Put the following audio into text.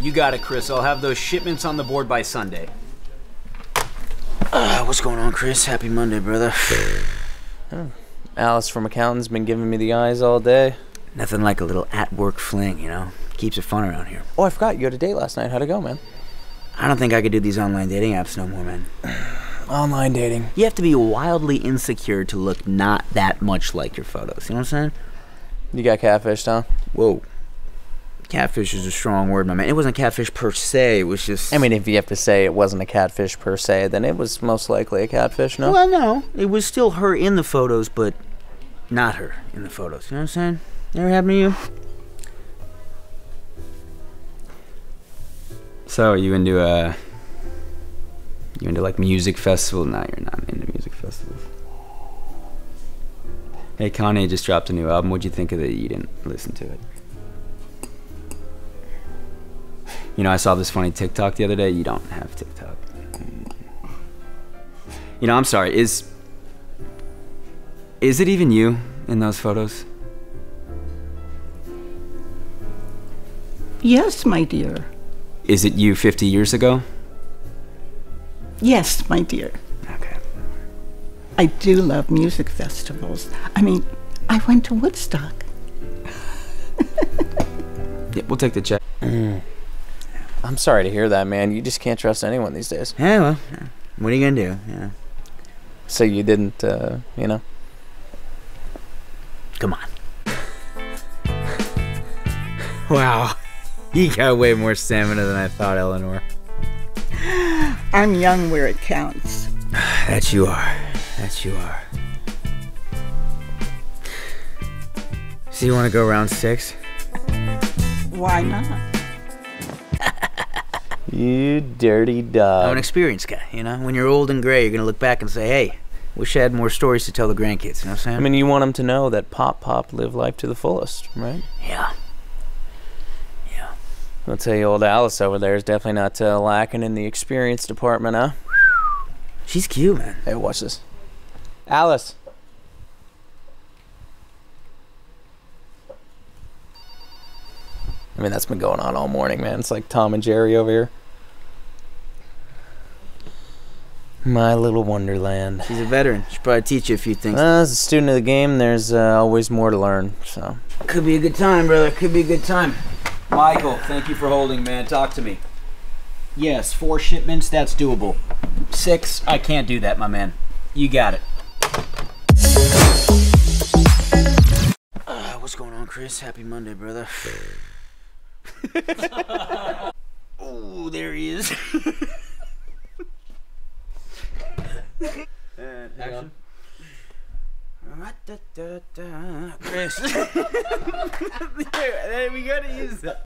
You got it, Chris. I'll have those shipments on the board by Sunday. What's going on, Chris? Happy Monday, brother. Oh. Alice from accounting's been giving me the eyes all day. Nothing like a little at-work fling, you know? Keeps it fun around here. Oh, I forgot. You had a date last night. How'd it go, man? I don't think I could do these online dating apps no more, man. Online dating. You have to be wildly insecure to look not that much like your photos. You know what I'm saying? You got catfished, huh? Whoa. Catfish is a strong word, my man. It wasn't catfish per se. It was just... I mean, if you have to say it wasn't a catfish per se, then it was most likely a catfish, no? Well, no. It was still her in the photos, but not her in the photos. You know what I'm saying? Never happened to you? So, you into like music festivals? No, you're not into music festivals. Hey, Kanye just dropped a new album. What'd you think of it? You didn't listen to it. You know, I saw this funny TikTok the other day. You don't have TikTok. You know, I'm sorry. Is it even you in those photos? Yes, my dear. Is it you 50 years ago? Yes, my dear. Okay. I do love music festivals. I mean, I went to Woodstock. Yeah, we'll take the check. I'm sorry to hear that, man. You just can't trust anyone these days. Yeah, well, what are you gonna do? Yeah. So you didn't, you know? Come on. Wow. You got way more stamina than I thought, Eleanor. I'm young where it counts. That you are. That you are. So you want to go round 6? Why not? You dirty dog. I'm an experienced guy, you know? When you're old and gray, you're going to look back and say, hey, wish I had more stories to tell the grandkids, you know what I'm saying? I mean, you want them to know that Pop lived life to the fullest, right? Yeah. Yeah. I'll tell you, old Alice over there is definitely not lacking in the experience department, huh? She's cute, man. Hey, watch this. Alice. I mean, that's been going on all morning, man. It's like Tom and Jerry over here. My little wonderland. She's a veteran. She'll probably teach you a few things. Well, as a student of the game, there's always more to learn, so. Could be a good time, brother. Could be a good time. Michael, thank you for holding, man. Talk to me. Yes, 4 shipments, that's doable. 6, I can't do that, my man. You got it. What's going on, Chris? Happy Monday, brother. Oh, there he is. And action. Chris. There we gotta use that.